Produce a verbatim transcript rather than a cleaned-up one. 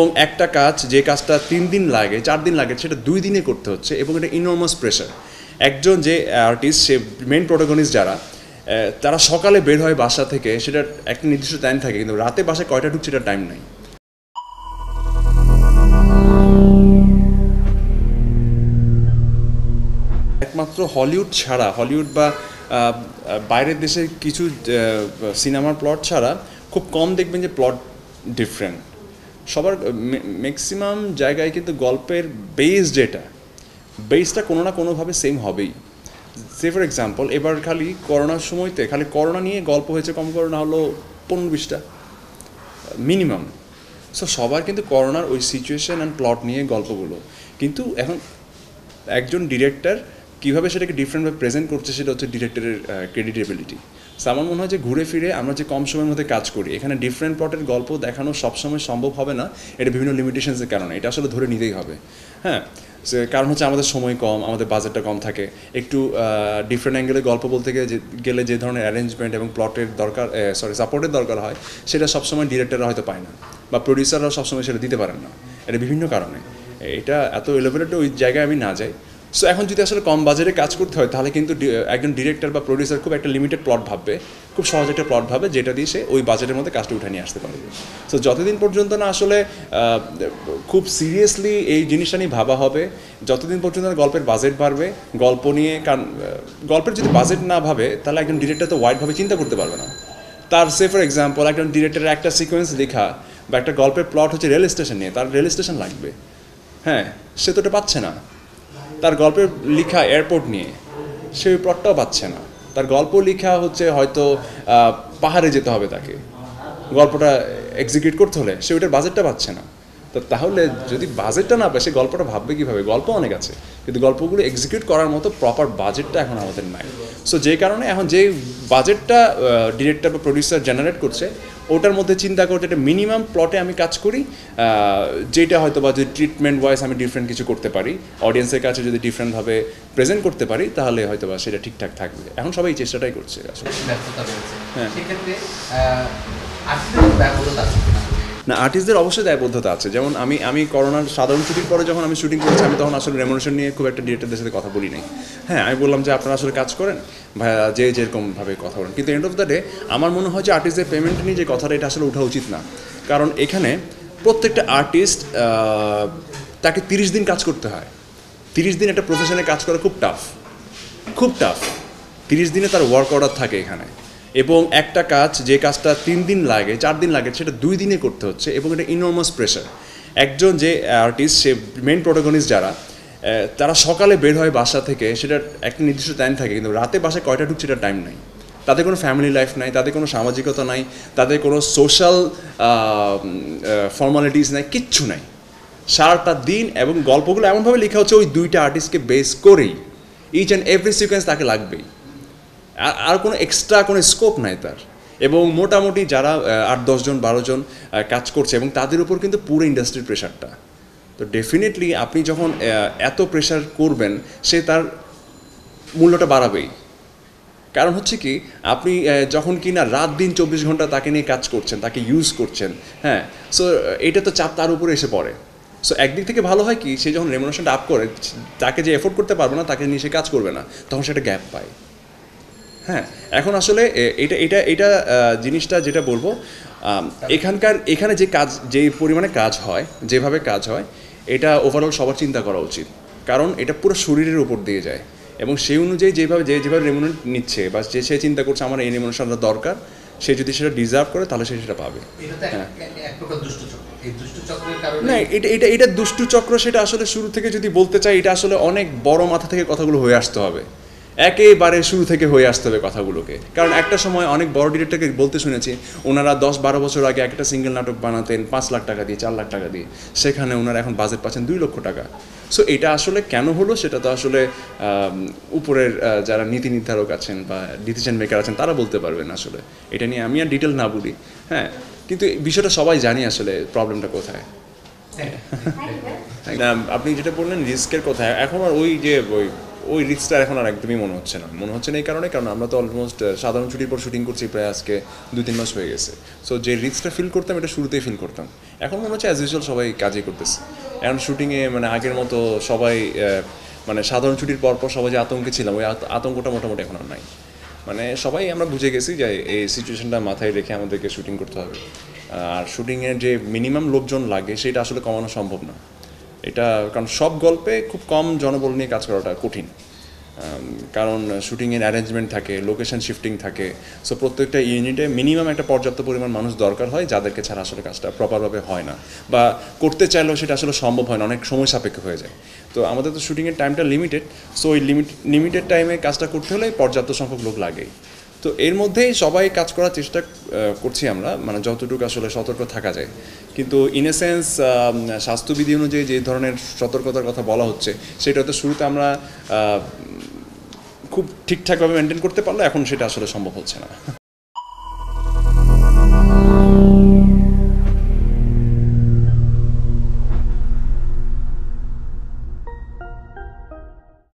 এবং একটা কাজ যে কাজটা তিন দিন লাগে চার দিন লাগে সেটা দুই দিনে করতে হচ্ছে এবং এটা ইনর্মাস প্রেশার। একজন যে আর্টিস্ট সে মেইন প্রোটাগনিস্ট যারা তারা সকালে বের হয় বাসা থেকে, সেটা একটা নির্দিষ্ট টাইম থাকে, কিন্তু রাতে বাসায় কয়টা ঢুকছে সেটা টাইম নাই। একমাত্র হলিউড ছাড়া, হলিউড বা বাইরের দেশের কিছু সিনেমার প্লট ছাড়া খুব কম দেখবেন যে প্লট ডিফারেন্ট। সবার ম্যাক্সিমাম জায়গায় কিন্তু গল্পের বেস যেটা বেসটা কোনো না কোনোভাবে সেম হবেই। সে ফর এক্সাম্পল এবার খালি করোনার সময়তে খালি করোনা নিয়ে গল্প হয়েছে, কম করে না হলো পনেরো বিশটা মিনিমাম। সো সবার কিন্তু করোনার ওই সিচুয়েশান অ্যান্ড প্লট নিয়ে গল্পগুলো, কিন্তু এখন একজন ডিরেক্টর কীভাবে সেটাকে ডিফারেন্টভাবে প্রেজেন্ট করছে সেটা হচ্ছে ডিরেক্টরের ক্রেডিটেবিলিটি। সো আমার মনে হয় যে ঘুরে ফিরে আমরা যে কম সময়ের মধ্যে কাজ করি, এখানে ডিফারেন্ট প্লটের গল্প দেখানো সবসময় সম্ভব হবে না, এটা বিভিন্ন লিমিটেশনসের কারণে, এটা আসলে ধরে নিতেই হবে। হ্যাঁ, কারণ হচ্ছে আমাদের সময় কম, আমাদের বাজেটটা কম থাকে, একটু ডিফারেন্ট অ্যাঙ্গেলে গল্প বলতে গেলে যে ধরনের অ্যারেঞ্জমেন্ট এবং প্লটের দরকার সরি সাপোর্টের দরকার হয় সেটা সবসময় ডিরেক্টররা হয়তো পায় না বা প্রডিউসাররা সবসময় সেটা দিতে পারেন না, এটা বিভিন্ন কারণে। এটা এত এলোভেরেট ওই জায়গায় আমি না যাই। সো এখন যদি আসলে কম বাজেটে কাজ করতে হয় তাহলে কিন্তু একজন ডিরেক্টর বা প্রডিউসার খুব একটা লিমিটেড প্লট ভাববে, খুব সহজ একটা প্লট ভাবে যেটা দিয়ে সে ওই বাজেটের মধ্যে কাজটা উঠে নিয়ে আসতে পারবে। সো যতদিন পর্যন্ত না আসলে খুব সিরিয়াসলি এই জিনিসটা নিয়ে ভাবা হবে, যতদিন পর্যন্ত গল্পের বাজেট বাড়বে, গল্প নিয়ে কারণ গল্পের যদি বাজেট না ভাবে তাহলে একজন ডিরেক্টর তো ওয়াইডভাবে চিন্তা করতে পারবে না। তার সে ফর এক্সাম্পল একজন ডিরেক্টরের একটা সিকোয়েন্স লেখা বা একটা গল্পের প্লট হচ্ছে রেল স্টেশন নিয়ে, তার রেল স্টেশন লাগবে। হ্যাঁ, সে তো এটা পাচ্ছে না। তার গল্পের লেখা এয়ারপোর্ট নিয়ে, সে ওই প্লটটাও পাচ্ছে না। তার গল্প লেখা হচ্ছে হয়তো পাহাড়ে যেতে হবে তাকে গল্পটা এক্সিকিউট করতে হলে, সে ওইটার বাজেটটা পাচ্ছে না। তো তাহলে যদি বাজেটটা না পায় সে গল্পটা ভাববে কীভাবে? গল্প অনেক আছে কিন্তু গল্পগুলো এক্সিকিউট করার মতো প্রপার বাজেটটা এখন আমাদের নাই। সো যে কারণে এখন যে বাজেটটা ডিরেক্টর বা প্রডিউসার জেনারেট করছে ওটার মধ্যে চিন্তা করছে একটা মিনিমাম প্লটে আমি কাজ করি, যেটা হয়তো বা যদি ট্রিটমেন্ট ওয়াইজ আমি ডিফারেন্ট কিছু করতে পারি, অডিয়েন্সের কাছে যদি ডিফারেন্টভাবে প্রেজেন্ট করতে পারি তাহলে হয়তো বা সেটা ঠিকঠাক থাকবে। এখন সবাই এই চেষ্টাটাই করছে আসলে। হ্যাঁ, না আর্টিস্টদের অবশ্যই দায়বদ্ধতা আছে। যেমন আমি আমি করোনার সাধারণ ছুটির পরে যখন আমি শুটিং করেছি আমি তখন আসলে রেমুনারেশন নিয়ে খুব একটা ডিরেক্টরদের সাথে কথা বলি নাই। হ্যাঁ, আমি বললাম যে আপনারা আসলে কাজ করেন ভাইয়া, যে যেরকমভাবে কথা বলেন, কিন্তু এন্ড অফ দ্য ডে আমার মনে হয় যে আর্টিস্টদের পেমেন্ট নিয়ে যে কথাটা এটা আসলে ওঠা উচিত না। কারণ এখানে প্রত্যেকটা আর্টিস্ট তাকে তিরিশ দিন কাজ করতে হয়। তিরিশ দিন একটা প্রফেশনে কাজ করা খুব টাফ, খুব টাফ। তিরিশ দিনে তার ওয়ার্ক অর্ডার থাকে এখানে, এবং একটা কাজ যে কাজটা তিন দিন লাগে চার দিন লাগে সেটা দুই দিনে করতে হচ্ছে, এবং এটা ইনর্মাস প্রেশার। একজন যে আর্টিস্ট সে মেইন প্রোটাগনিস্ট যারা তারা সকালে বের হয় বাসা থেকে, সেটা একটা নির্দিষ্ট টাইম থাকে, কিন্তু রাতে বাসায় কয়টা ঢুকছে সেটা টাইম নাই। তাদের কোনো ফ্যামিলি লাইফ নাই, তাদের কোনো সামাজিকতা নাই, তাদের কোনো সোশ্যাল ফর্মালিটিস নাই, কিচ্ছু নাই সারাটা দিন। এবং গল্পগুলো এমনভাবে লেখা হচ্ছে ওই দুইটা আর্টিস্টকে বেস করেই, ইচ অ্যান্ড এভরি সিকোয়েন্স তাকে লাগবেই, আর কোনো এক্সট্রা কোনো স্কোপ নাই তার। এবং মোটামুটি যারা আট দশজন বারোজন কাজ করছে এবং তাদের উপর কিন্তু পুরো ইন্ডাস্ট্রির প্রেশারটা। তো ডেফিনেটলি আপনি যখন এত প্রেশার করবেন সে তার মূল্যটা বাড়াবেই। কারণ হচ্ছে কি আপনি যখন কি না রাত দিন চব্বিশ ঘন্টা তাকে নিয়ে কাজ করছেন, তাকে ইউজ করছেন। হ্যাঁ, সো এটা তো চাপ তার উপরে এসে পড়ে। সো একদিক থেকে ভালো হয় কি সে যখন রেমুনারেশনটা আপ করে তাকে যে এফোর্ড করতে পারবে না তাকে নিয়ে সে কাজ করবে না, তখন সেটা গ্যাপ পায়। হ্যাঁ, এখন আসলে এটা এটা এটা জিনিসটা যেটা বলবো এখানকার এখানে যে কাজ যে পরিমাণে কাজ হয় যেভাবে কাজ হয় এটা ওভারঅল সবার চিন্তা করা উচিত। কারণ এটা পুরো শরীরের উপর দিয়ে যায় এবং সেই অনুযায়ী যেভাবে যে যেভাবে রেমুনেশন নিচ্ছে বা যে সে চিন্তা করছে আমার এই রেমুনেশনটা দরকার, সে যদি সেটা ডিজার্ভ করে তাহলে সে সেটা পাবে। হ্যাঁ, না এটা এটা এটা দুষ্টু চক্র। সেটা আসলে শুরু থেকে যদি বলতে চাই এটা আসলে অনেক বড় মাথা থেকে কথাগুলো হয়ে আসতে হবে, একেবারে শুরু থেকে হয়ে আসতে হবে কথাগুলোকে। কারণ একটা সময় অনেক বড় ডিরেক্টরকে বলতে শুনেছি ওনারা দশ বারো বছর আগে একটা সিঙ্গেল নাটক বানাতেন পাঁচ লাখ টাকা দিয়ে চার লাখ টাকা দিয়ে, সেখানে ওনারা এখন বাজেট পাচ্ছেন দুই লক্ষ টাকা। সো এটা আসলে কেন হলো সেটা তো আসলে উপরের যারা নীতি নির্ধারক আছেন বা ডিসিশন মেকার আছেন তারা বলতে পারবেন। আসলে এটা নিয়ে আমি আর ডিটেল না বলি। হ্যাঁ, কিন্তু বিষয়টা সবাই জানি আসলে প্রবলেমটা কোথায়। আপনি যেটা বললেন রিস্কের কথা, এখন আর ওই যে ওই ওই রিস্কটা এখন আর একদমই মনে হচ্ছে না মনে হচ্ছে না এই কারণে কারণ আমরা তো অলমোস্ট সাধারণ ছুটির পর শুটিং করছি প্রায় আজকে দুই তিন মাস হয়ে গেছে। সো যে রিস্কটা ফিল করতাম এটা শুরুতেই ফিল করতাম, এখন মনে হচ্ছে অ্যাজ ইউজুয়াল সবাই কাজই করতেছে। এখন শুটিংয়ে মানে আগের মতো সবাই মানে সাধারণ ছুটির পর পর সবাই যে আতঙ্কে ছিলাম ওই আতঙ্কটা মোটামুটি এখন আর নাই, মানে সবাই আমরা বুঝে গেছি যে এই সিচুয়েশনটা মাথায় রেখে আমাদেরকে শুটিং করতে হবে। আর শুটিংয়ের যে মিনিমাম লোকজন লাগে সেটা আসলে কমানো সম্ভব না, এটা কারণ সব গল্পে খুব কম জনবল নিয়ে কাজ করাটা কঠিন, কারণ শুটিংয়ের অ্যারেঞ্জমেন্ট থাকে, লোকেশন শিফটিং থাকে। সো প্রত্যেকটা ইউনিটে মিনিমাম একটা পর্যাপ্ত পরিমাণ মানুষ দরকার হয় যাদেরকে ছাড়া আসলে কাজটা প্রপারভাবে হয় না বা করতে চাইলেও সেটা আসলে সম্ভব হয় না, অনেক সময় সাপেক্ষ হয়ে যায়। তো আমাদের তো শুটিংয়ের টাইমটা লিমিটেড, সো ওই লিমিট লিমিটেড টাইমে কাজটা করতে হলে পর্যাপ্ত সংখ্যক লোক লাগেই। তো এর মধ্যেই সবাই কাজ করার চেষ্টা করছি আমরা, মানে যতটুকু আসলে সতর্ক থাকা যায়, কিন্তু ইন এ সেন্স স্বাস্থ্যবিধি অনুযায়ী যে ধরনের সতর্কতার কথা বলা হচ্ছে সেটা তো শুরুতে আমরা খুব ঠিকঠাকভাবে মেনটেন করতে পারলেও এখন সেটা আসলে সম্ভব হচ্ছে না।